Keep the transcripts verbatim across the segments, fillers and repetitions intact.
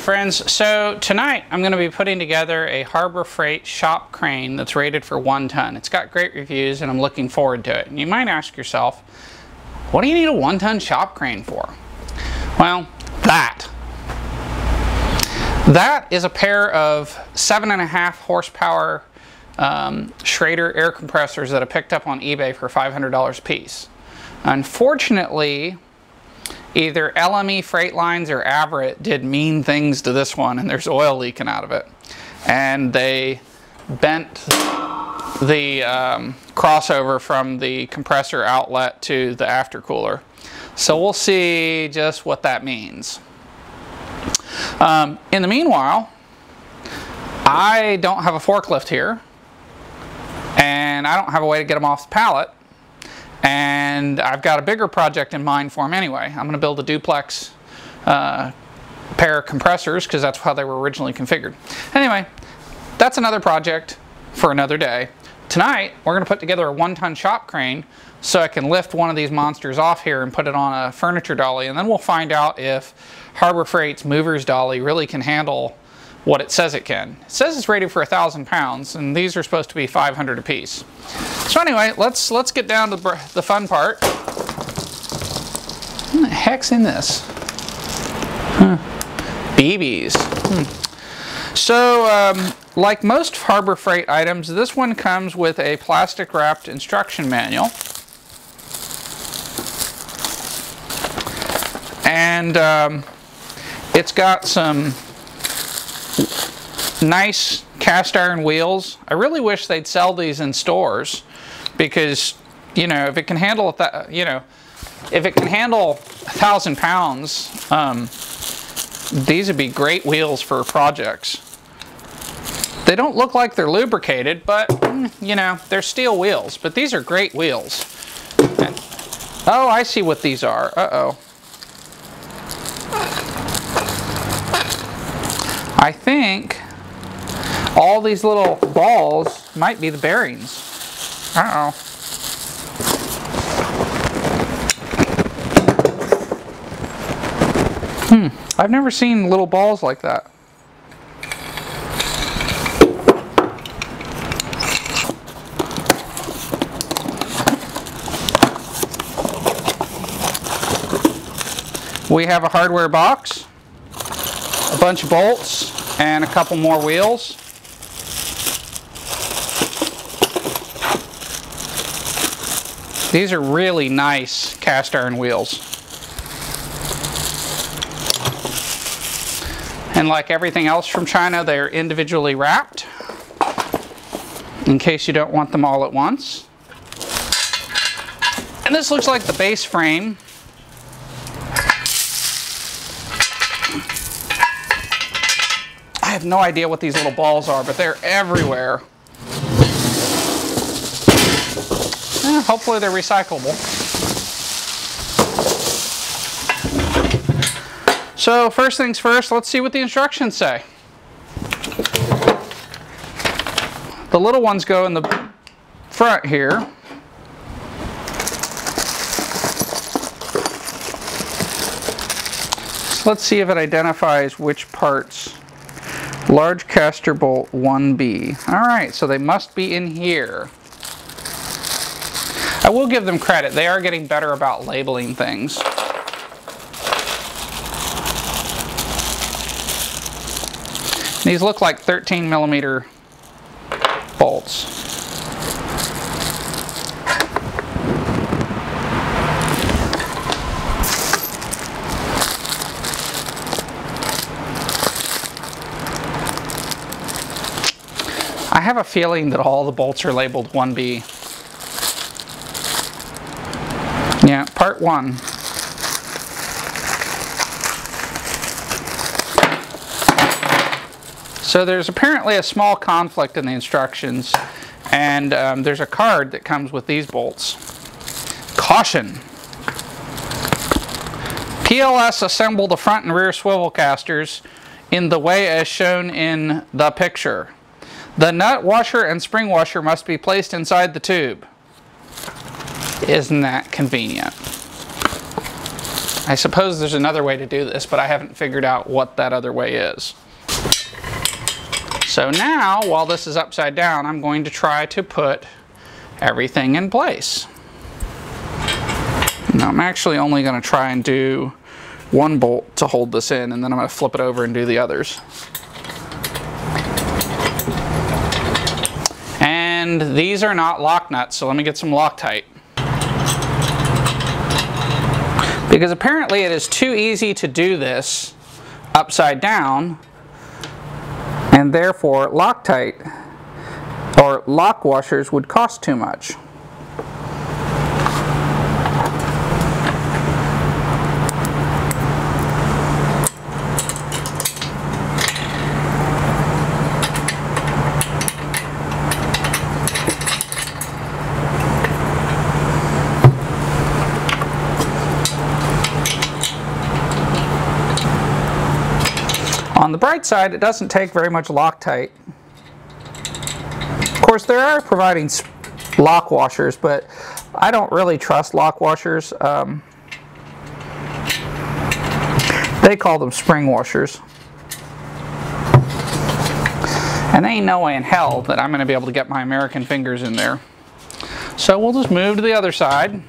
friends, so tonight I'm going to be putting together a Harbor Freight shop crane that's rated for one ton. It's got great reviews and I'm looking forward to it. And you might ask yourself, what do you need a one ton shop crane for? Well, that. That is a pair of seven and a half horsepower um, Schrader air compressors that I picked up on eBay for five hundred dollars a piece. Unfortunately, either L M E Freight Lines or Averitt did mean things to this one, and there's oil leaking out of it. And they bent the um, crossover from the compressor outlet to the aftercooler. So we'll see just what that means. Um, in the meanwhile, I don't have a forklift here, and I don't have a way to get them off the pallet. And I've got a bigger project in mind for them anyway. I'm going to build a duplex uh, pair of compressors because that's how they were originally configured. Anyway, that's another project for another day. Tonight, we're going to put together a one-ton shop crane so I can lift one of these monsters off here and put it on a furniture dolly. And then we'll find out if Harbor Freight's movers dolly really can handle what it says it can. It says it's rated for a thousand pounds, and these are supposed to be five hundred a piece. So anyway, let's let's get down to the fun part. What the heck's in this? Huh. B Bs. Hmm. So, um, like most Harbor Freight items, this one comes with a plastic wrapped instruction manual. And um, it's got some nice cast iron wheels. I really wish they'd sell these in stores because, you know, if it can handle that, you know, if it can handle a thousand pounds, um, these would be great wheels for projects. They don't look like they're lubricated, but you know, they're steel wheels. But these are great wheels. And, oh, I see what these are. Uh-oh. I think all these little balls might be the bearings. Uh-oh. Hmm. I've never seen little balls like that. We have a hardware box, a bunch of bolts, and a couple more wheels. These are really nice cast iron wheels. And like everything else from China, they are individually wrapped in case you don't want them all at once. And this looks like the base frame. I have no idea what these little balls are, but they're everywhere. Eh, hopefully they're recyclable. So first things first, let's see what the instructions say. The little ones go in the front here. So let's see if it identifies which parts. Large caster bolt one B. All right, so they must be in here. I will give them credit. They are getting better about labeling things. These look like thirteen millimeter bolts. I have a feeling that all the bolts are labeled one B. Yeah, part one. So there's apparently a small conflict in the instructions, and um, there's a card that comes with these bolts. Caution! P L S assemble the front and rear swivel casters in the way as shown in the picture. The nut washer and spring washer must be placed inside the tube. Isn't that convenient? I suppose there's another way to do this, but I haven't figured out what that other way is. So now, while this is upside down, I'm going to try to put everything in place. Now I'm actually only going to try and do one bolt to hold this in, and then I'm going to flip it over and do the others. And these are not lock nuts, so let me get some Loctite. Because apparently it is too easy to do this upside down, and therefore Loctite or lock washers would cost too much. On the bright side, it doesn't take very much Loctite. Of course, they are providing lock washers, but I don't really trust lock washers. Um, they call them spring washers. And ain't no way in hell that I'm going to be able to get my American fingers in there. So we'll just move to the other side.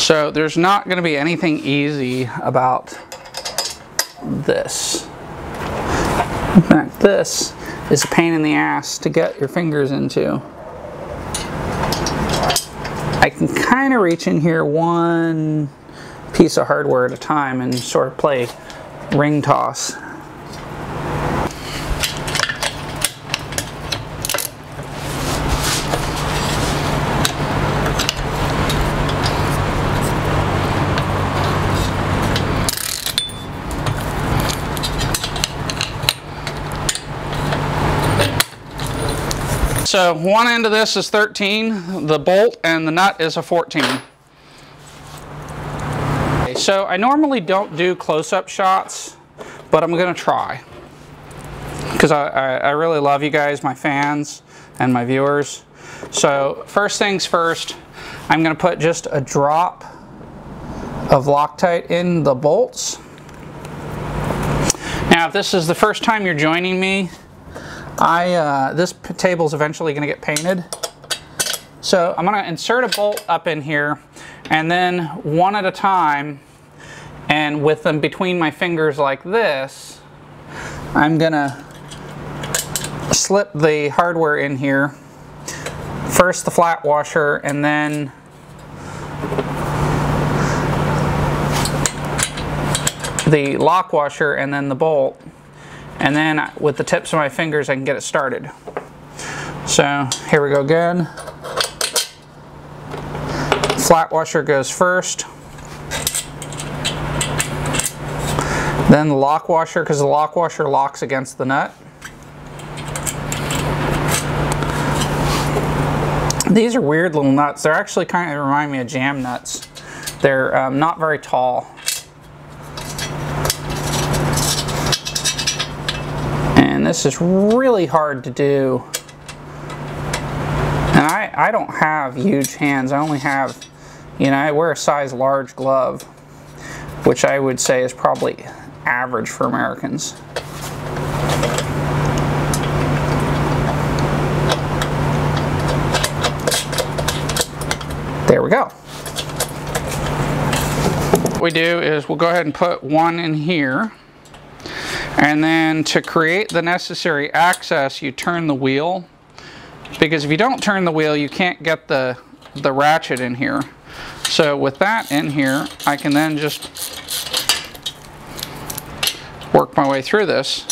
So there's not going to be anything easy about this. In fact, this is a pain in the ass to get your fingers into. I can kind of reach in here one piece of hardware at a time and sort of play ring toss. So one end of this is thirteen, the bolt and the nut is a fourteen. Okay, so I normally don't do close-up shots, but I'm going to try. Because I, I, I really love you guys, my fans and my viewers. So first things first, I'm going to put just a drop of Loctite in the bolts. Now if this is the first time you're joining me, I, uh, this table's eventually going to get painted. So I'm going to insert a bolt up in here, and then one at a time, and with them between my fingers like this, I'm going to slip the hardware in here. First the flat washer, and then the lock washer, and then the bolt. And then with the tips of my fingers, I can get it started. So here we go again. Flat washer goes first. Then the lock washer, because the lock washer locks against the nut. These are weird little nuts. They're actually kind of remind me of jam nuts. They're um, not very tall. This is really hard to do, and I, I don't have huge hands. I only have, you know, I wear a size large glove, which I would say is probably average for Americans. There we go. What we do is we'll go ahead and put one in here. And then to create the necessary access, you turn the wheel, because if you don't turn the wheel, you can't get the, the ratchet in here. So with that in here, I can then just work my way through this.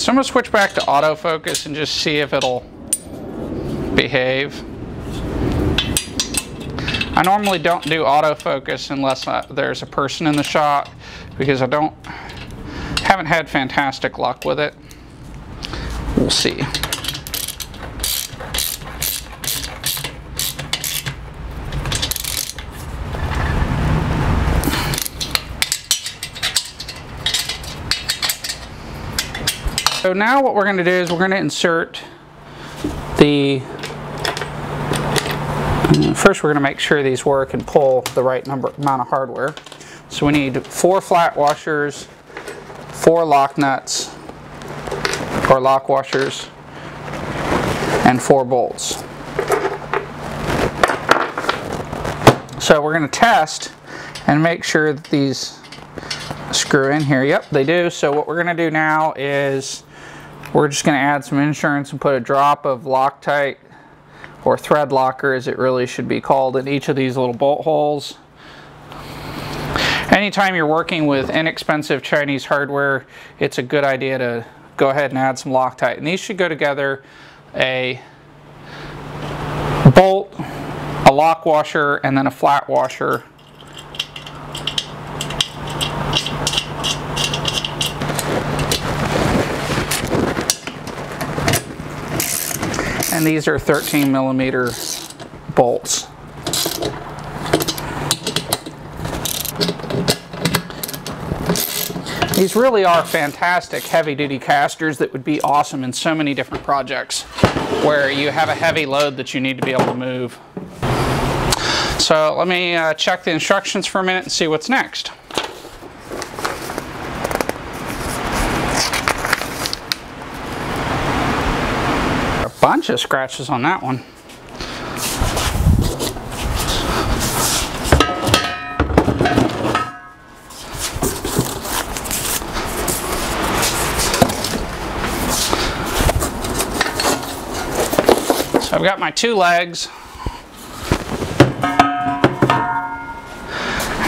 Alright, so I'm going to switch back to autofocus and just see if it'll behave. I normally don't do autofocus unless I, there's a person in the shot, because I don't, haven't had fantastic luck with it. We'll see. So now what we're going to do is we're going to insert the, first we're going to make sure these work and pull the right number amount of hardware. So we need four flat washers, four lock nuts or lock washers, and four bolts. So we're going to test and make sure that these screw in here. Yep, they do. So what we're going to do now is we're just going to add some insurance and put a drop of Loctite, or thread locker as it really should be called, in each of these little bolt holes. Anytime you're working with inexpensive Chinese hardware, it's a good idea to go ahead and add some Loctite. And these should go together, a bolt, a lock washer, and then a flat washer. And these are thirteen millimeter bolts. These really are fantastic heavy-duty casters that would be awesome in so many different projects where you have a heavy load that you need to be able to move. So let me uh, check the instructions for a minute and see what's next. Bunch of scratches on that one. So I've got my two legs,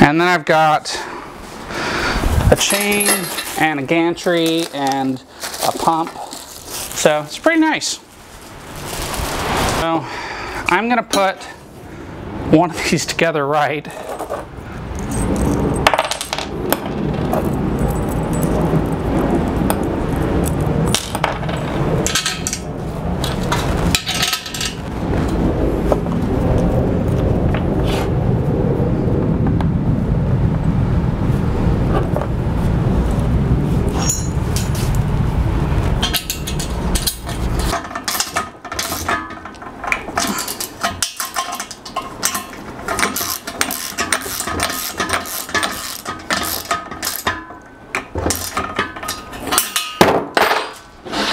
and then I've got a chain and a gantry and a pump. So it's pretty nice. So I'm going to put one of these together right.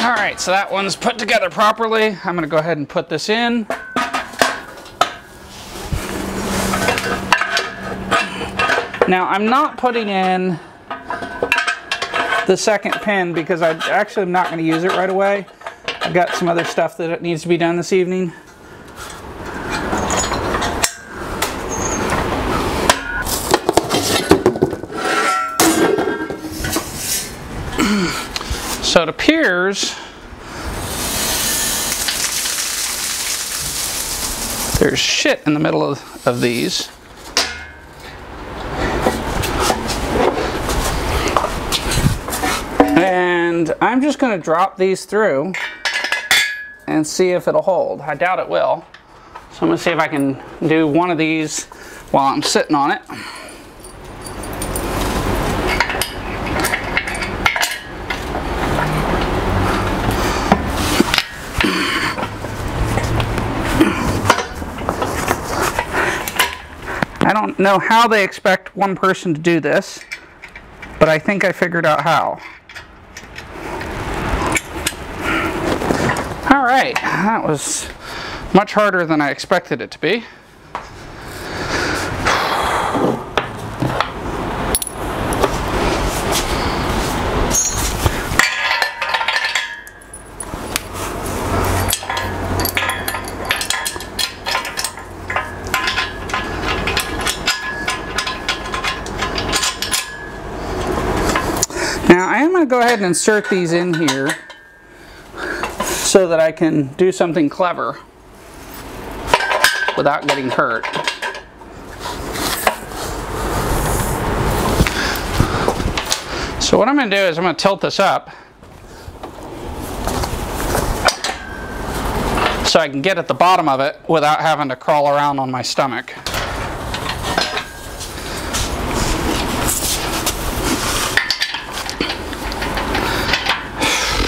Alright, so that one's put together properly. I'm going to go ahead and put this in. Now, I'm not putting in the second pin because I actually am not going to use it right away. I've got some other stuff that needs to be done this evening. So it appears there's shit in the middle of, of these. And I'm just going to drop these through and see if it'll hold. I doubt it will. So I'm going to see if I can do one of these while I'm sitting on it. I don't know how they expect one person to do this, but I think I figured out how. All right, that was much harder than I expected it to be. Now I am going to go ahead and insert these in here so that I can do something clever without getting hurt. So what I'm going to do is I'm going to tilt this up so I can get at the bottom of it without having to crawl around on my stomach.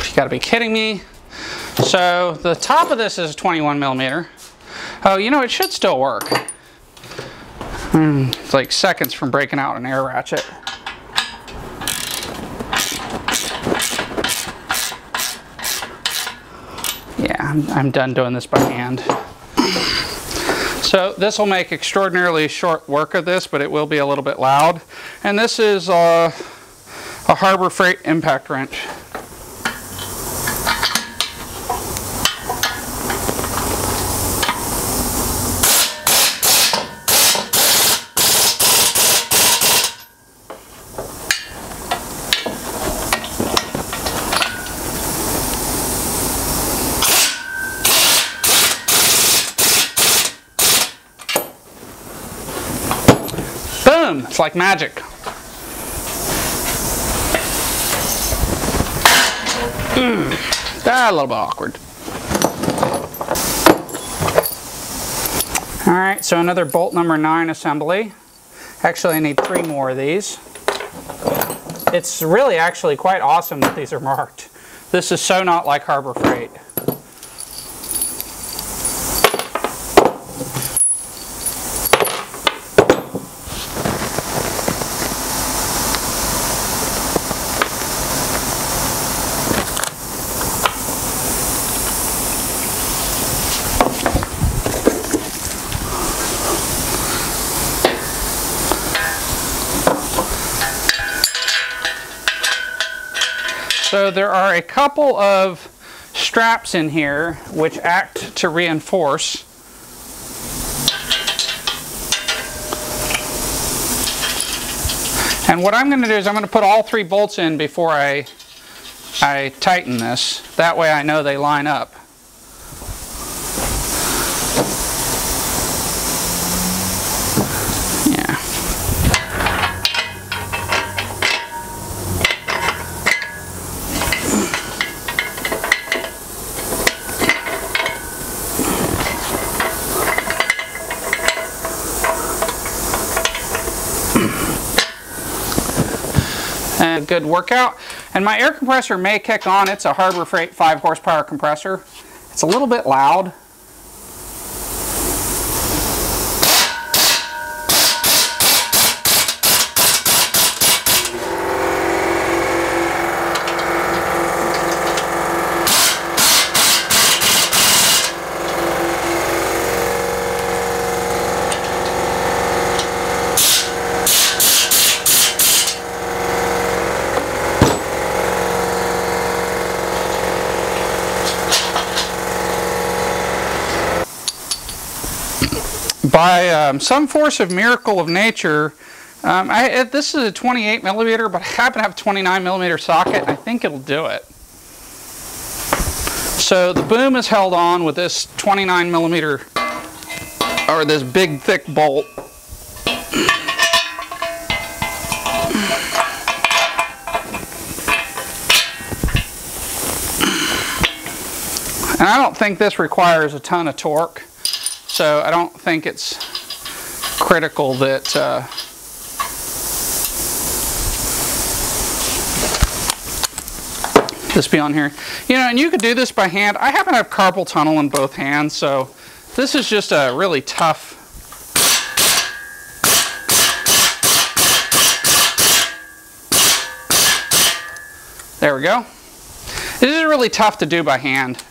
You gotta be kidding me. So the top of this is twenty-one millimeter. Oh, you know, it should still work. Mm, it's like seconds from breaking out an air ratchet. I'm, I'm done doing this by hand. So this will make extraordinarily short work of this, but it will be a little bit loud. And this is a, a Harbor Freight impact wrench. It's like magic. Mm, that's a little bit awkward. All right, so another bolt number nine assembly. Actually, I need three more of these. It's really actually quite awesome that these are marked. This is so not like Harbor Freight. So there are a couple of straps in here which act to reinforce. And what I'm going to do is I'm going to put all three bolts in before I, I tighten this. That way I know they line up. And good workout. And my air compressor may kick on. It's a Harbor Freight five horsepower compressor. It's a little bit loud. By um, some force of miracle of nature, um, I, this is a twenty-eight millimeter, but I happen to have a twenty-nine millimeter socket. I think it'll do it. So the boom is held on with this twenty-nine millimeter, or this big thick bolt. And I don't think this requires a ton of torque. So I don't think it's critical that uh, this be on here. You know, and you could do this by hand. I happen to have carpal tunnel in both hands, so this is just a really tough. There we go. This is really tough to do by hand.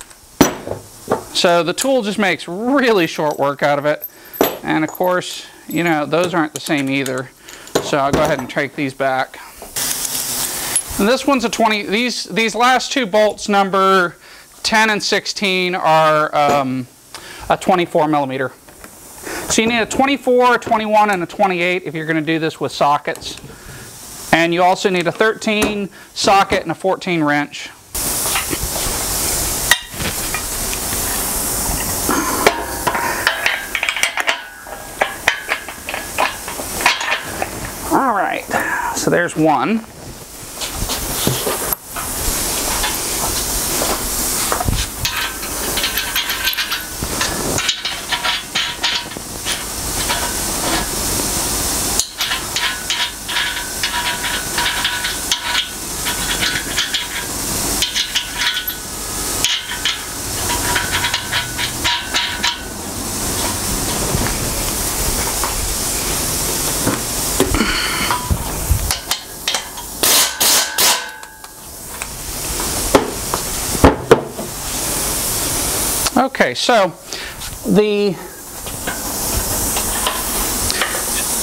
So the tool just makes really short work out of it. And of course, you know, those aren't the same either. So I'll go ahead and take these back. And this one's a twenty, these, these last two bolts, number ten and sixteen, are um, a twenty-four millimeter. So you need a twenty-four, a twenty-one, and a twenty-eight if you're gonna do this with sockets. And you also need a thirteen socket and a fourteen wrench. So there's one. Okay, so the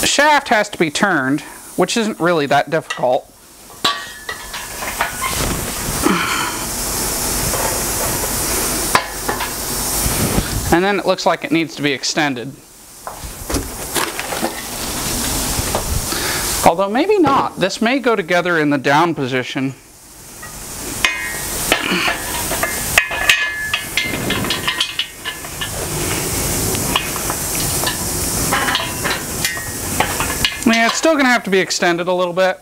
shaft has to be turned, which isn't really that difficult. And then it looks like it needs to be extended. Although maybe not. This may go together in the down position. Yeah, it's still going to have to be extended a little bit.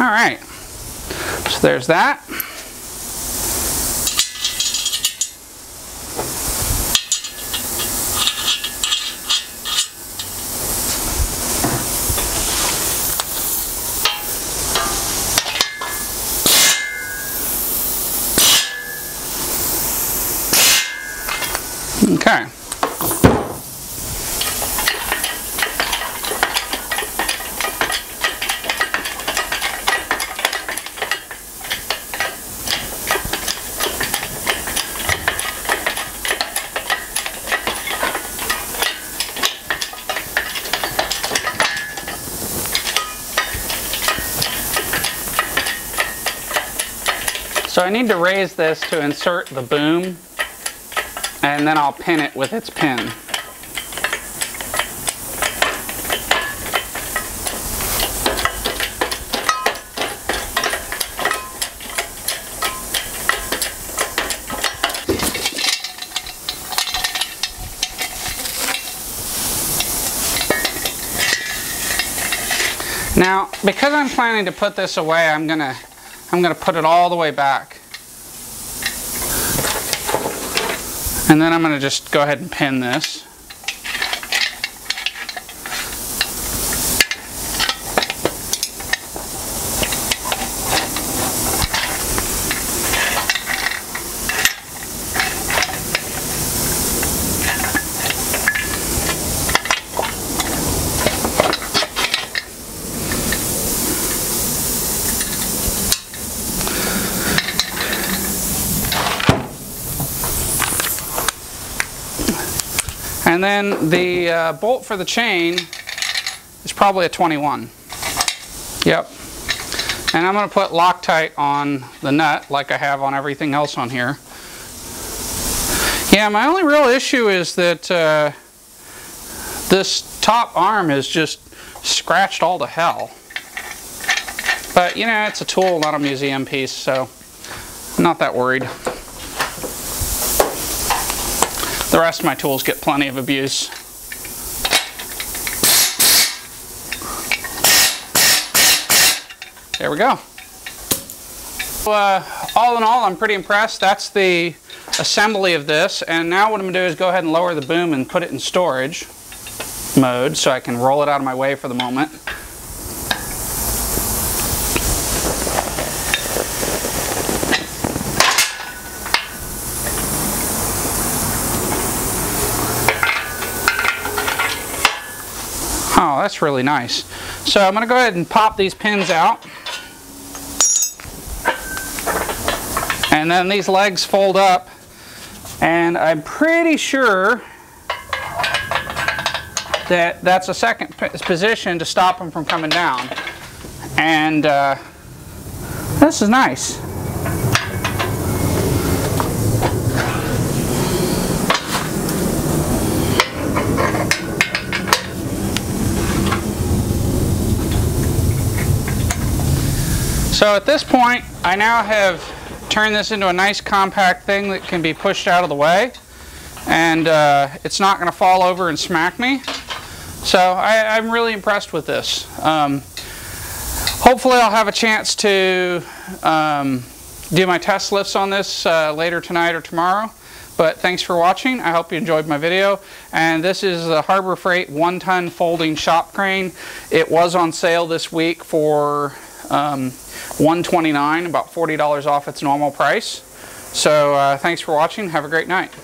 Alright, so there's that. Okay. So I need to raise this to insert the boom, and then I'll pin it with its pin. Now, because I'm planning to put this away, I'm gonna I'm going to put it all the way back. And then I'm going to just go ahead and pin this. And then the uh, bolt for the chain is probably a twenty-one. Yep. And I'm going to put Loctite on the nut like I have on everything else on here. Yeah, my only real issue is that uh, this top arm is just scratched all to hell. But, you know, it's a tool, not a museum piece, so I'm not that worried. The rest of my tools get plenty of abuse. There we go. So, uh, all in all, I'm pretty impressed. That's the assembly of this. And now what I'm going to do is go ahead and lower the boom and put it in storage mode so I can roll it out of my way for the moment. Oh, that's really nice. So I'm going to go ahead and pop these pins out. And then these legs fold up. And I'm pretty sure that that's a second position to stop them from coming down. And uh, this is nice. So at this point, I now have turned this into a nice compact thing that can be pushed out of the way, and uh, it's not going to fall over and smack me. So I, I'm really impressed with this. Um, hopefully I'll have a chance to um, do my test lifts on this uh, later tonight or tomorrow. But thanks for watching. I hope you enjoyed my video. And this is the Harbor Freight one-ton folding shop crane. It was on sale this week for um, one hundred twenty-nine dollars, about forty dollars off its normal price. So uh, thanks for watching. Have a great night.